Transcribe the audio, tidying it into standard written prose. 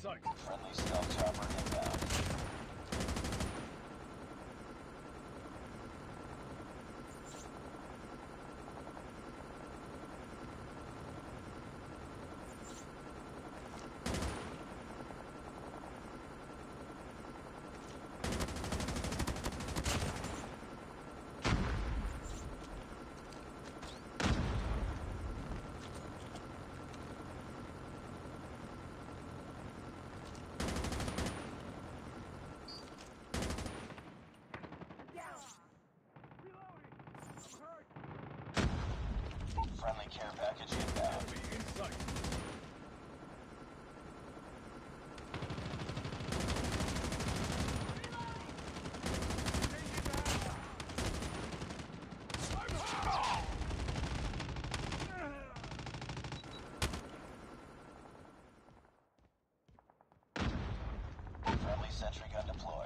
sight. Friendly stealth chopper inbound. Friendly care package inbound. Enemy in sight. Reloading! Friendly sentry gun deployed.